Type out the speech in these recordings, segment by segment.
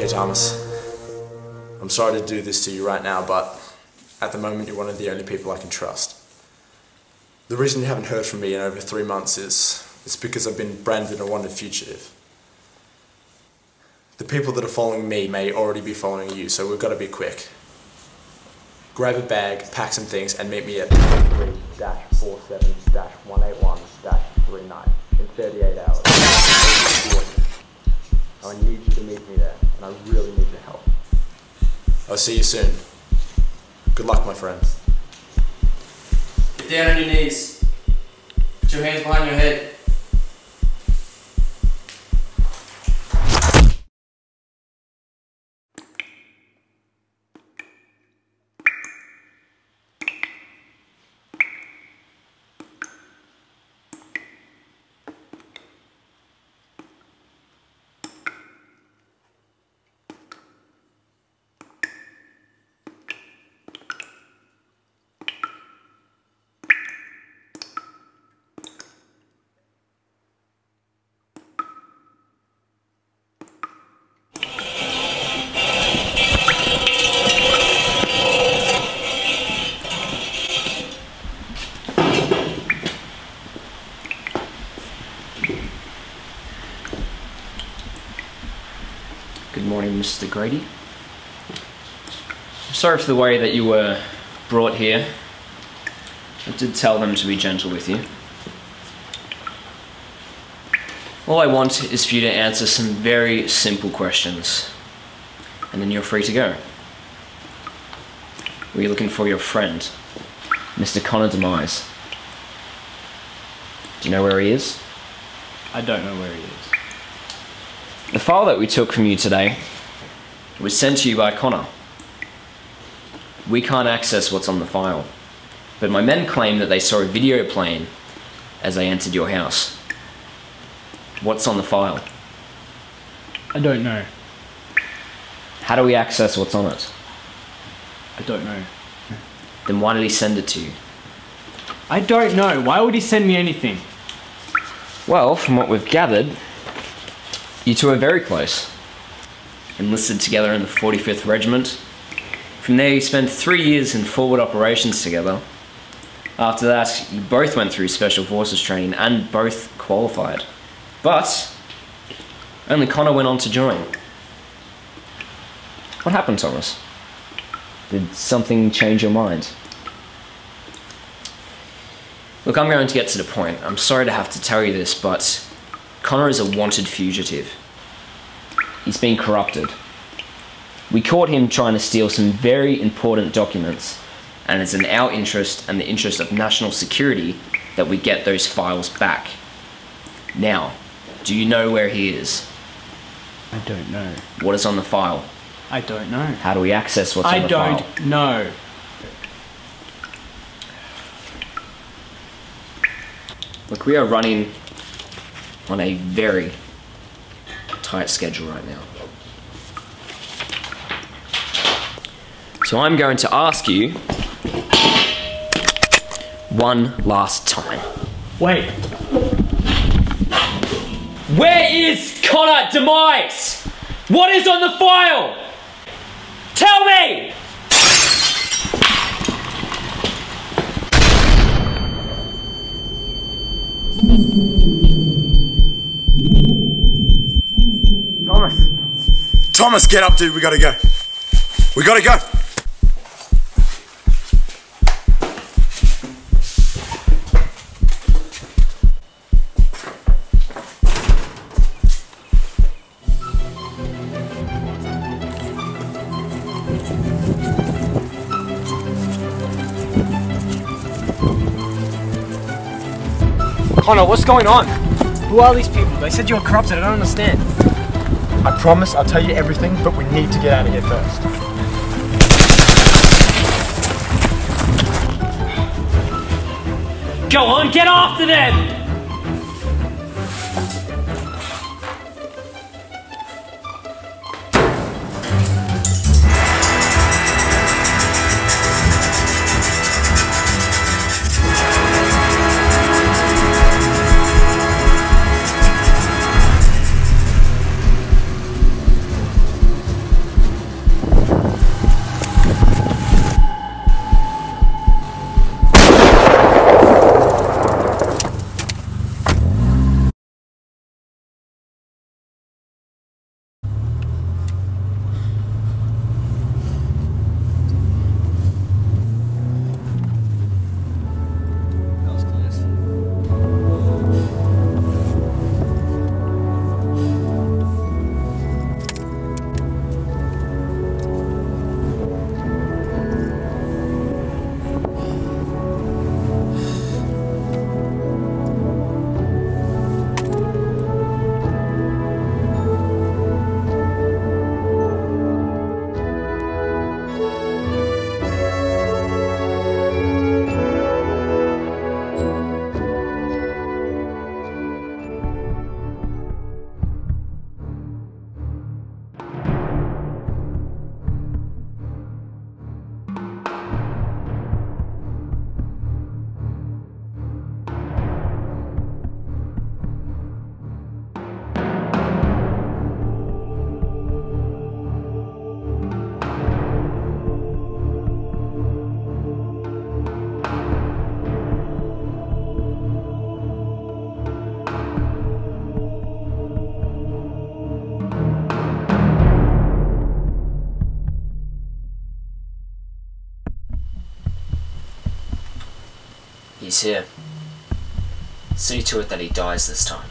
Hey Thomas, I'm sorry to do this to you right now, but at the moment you're one of the only people I can trust. The reason you haven't heard from me in over 3 months is it's because I've been branded a wanted fugitive. The people that are following me may already be following you, so we've got to be quick. Grab a bag, pack some things, and meet me at 3-47-181-39 in 38 hours. I need you to meet me there, and I really need your help. I'll see you soon. Good luck, my friend. Get down on your knees. Put your hands behind your head. Good morning, Mr. Grady. I'm sorry for the way that you were brought here. I did tell them to be gentle with you. All I want is for you to answer some very simple questions, and then you're free to go. We're looking for your friend, Mr. Connor Demise. Do you know where he is? I don't know where he is. The file that we took from you today was sent to you by Connor. We can't access what's on the file, but my men claim that they saw a video playing as they entered your house. What's on the file? I don't know. How do we access what's on it? I don't know. Then why did he send it to you? I don't know. Why would he send me anything? Well, from what we've gathered, you two are very close. Enlisted together in the 45th Regiment. From there you spent 3 years in forward operations together. After that, you both went through special forces training and both qualified. But only Connor went on to join. What happened, Thomas? Did something change your mind? Look, I'm going to get to the point. I'm sorry to have to tell you this, but Connor is a wanted fugitive. He's been corrupted. We caught him trying to steal some very important documents, and it's in our interest and the interest of national security that we get those files back. Now, do you know where he is? I don't know. What is on the file? I don't know. How do we access what's on the file? I don't know. Look, we are running on a very tight schedule right now. So I'm going to ask you one last time. Wait. Where is Connor Demise? What is on the file? Tell me! Thomas, get up, dude. We gotta go. We gotta go. Connor, what's going on? Who are these people? They said you were corrupted. I don't understand. I promise I'll tell you everything, but we need to get out of here first. Go on, get after them! He's here. See to it that he dies this time.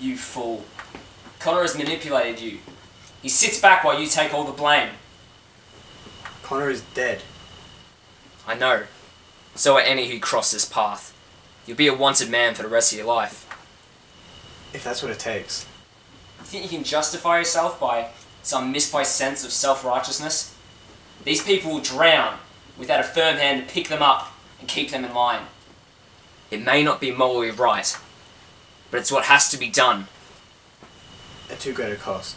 You fool. Connor has manipulated you. He sits back while you take all the blame. Connor is dead. I know. So are any who cross this path. You'll be a wanted man for the rest of your life. If that's what it takes. You think you can justify yourself by some misplaced sense of self-righteousness? These people will drown without a firm hand to pick them up and keep them in line. It may not be morally right, but it's what has to be done. At too great a cost.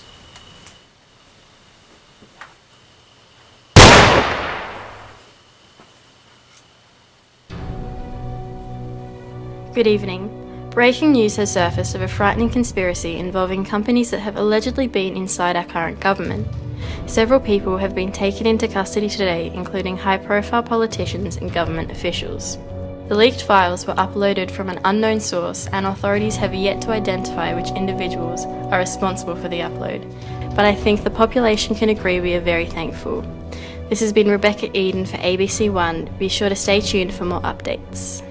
Good evening. Breaking news has surfaced of a frightening conspiracy involving companies that have allegedly been inside our current government. Several people have been taken into custody today, including high-profile politicians and government officials. The leaked files were uploaded from an unknown source, and authorities have yet to identify which individuals are responsible for the upload. But I think the population can agree we are very thankful. This has been Rebecca Eden for ABC One. Be sure to stay tuned for more updates.